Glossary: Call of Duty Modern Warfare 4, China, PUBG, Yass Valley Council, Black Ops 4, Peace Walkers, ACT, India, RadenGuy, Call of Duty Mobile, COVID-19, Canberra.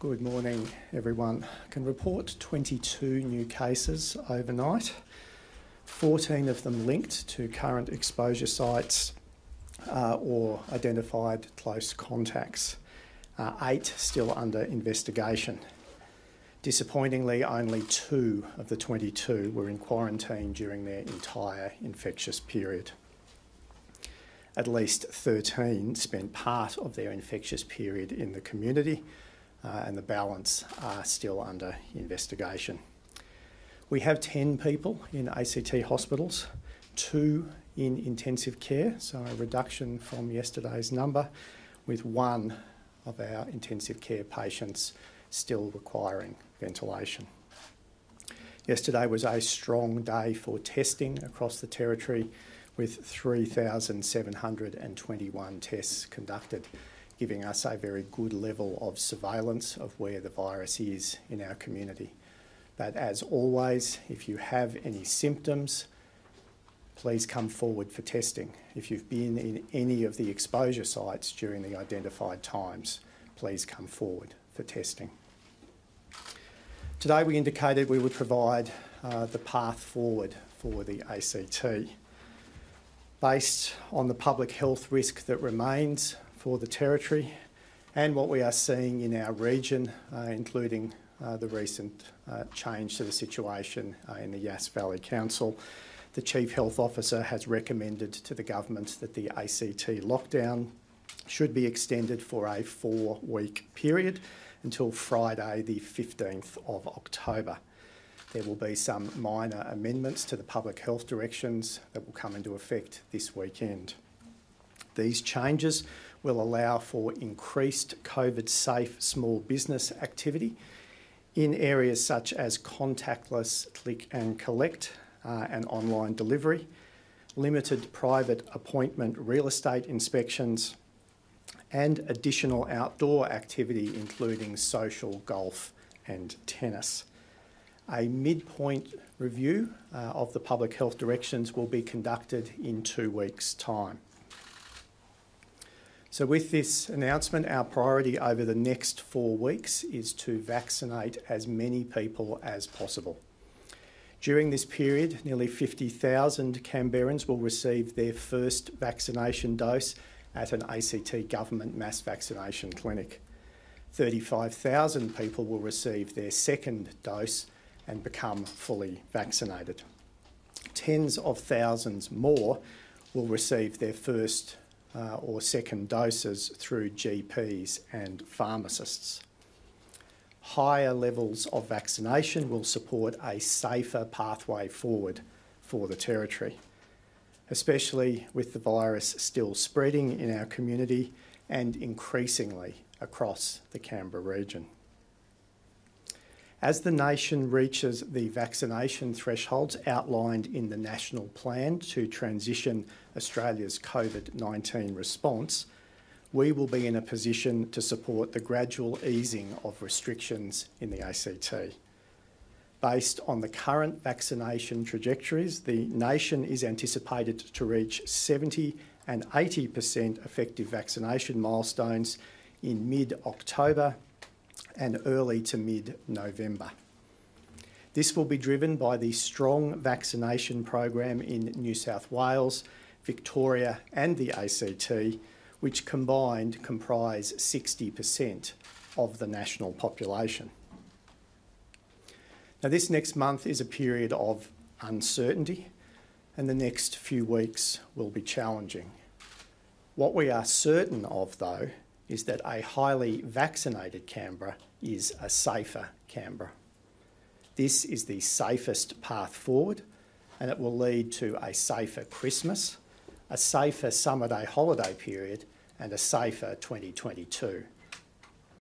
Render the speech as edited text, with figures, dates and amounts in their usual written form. Good morning, everyone. I can report 22 new cases overnight, 14 of them linked to current exposure sites or identified close contacts, 8 still under investigation. Disappointingly, only 2 of the 22 were in quarantine during their entire infectious period. At least 13 spent part of their infectious period in the community, and the balance are still under investigation. We have 10 people in ACT hospitals, 2 in intensive care, so a reduction from yesterday's number, with 1 of our intensive care patients still requiring ventilation. Yesterday was a strong day for testing across the territory, with 3,721 tests conducted, giving us a very good level of surveillance of where the virus is in our community. But as always, if you have any symptoms, please come forward for testing. If you've been in any of the exposure sites during the identified times, please come forward for testing. Today we indicated we would provide the path forward for the ACT. Based on the public health risk that remains for the territory and what we are seeing in our region, including the recent change to the situation in the Yass Valley Council, the Chief Health Officer has recommended to the government that the ACT lockdown should be extended for a 4-week period until Friday, the 15th of October. There will be some minor amendments to the public health directions that will come into effect this weekend. These changes will allow for increased COVID-safe small business activity in areas such as contactless click and collect and online delivery, limited private appointment real estate inspections, and additional outdoor activity including social, golf and tennis. A midpoint review of the public health directions will be conducted in 2 weeks' time. So with this announcement, our priority over the next 4 weeks is to vaccinate as many people as possible. During this period, nearly 50,000 Canberrans will receive their first vaccination dose at an ACT government mass vaccination clinic. 35,000 people will receive their second dose and become fully vaccinated. Tens of thousands more will receive their first or second doses through GPs and pharmacists. Higher levels of vaccination will support a safer pathway forward for the territory. Especially with the virus still spreading in our community and increasingly across the Canberra region. As the nation reaches the vaccination thresholds outlined in the National Plan to transition Australia's COVID-19 response, we will be in a position to support the gradual easing of restrictions in the ACT. Based on the current vaccination trajectories, the nation is anticipated to reach 70 and 80% effective vaccination milestones in mid-October and early to mid-November. This will be driven by the strong vaccination program in New South Wales, Victoria and the ACT, which combined comprise 60% of the national population. Now, this next month is a period of uncertainty, and the next few weeks will be challenging. What we are certain of, though, is that a highly vaccinated Canberra is a safer Canberra. This is the safest path forward, and it will lead to a safer Christmas, a safer summer day holiday period, and a safer 2022.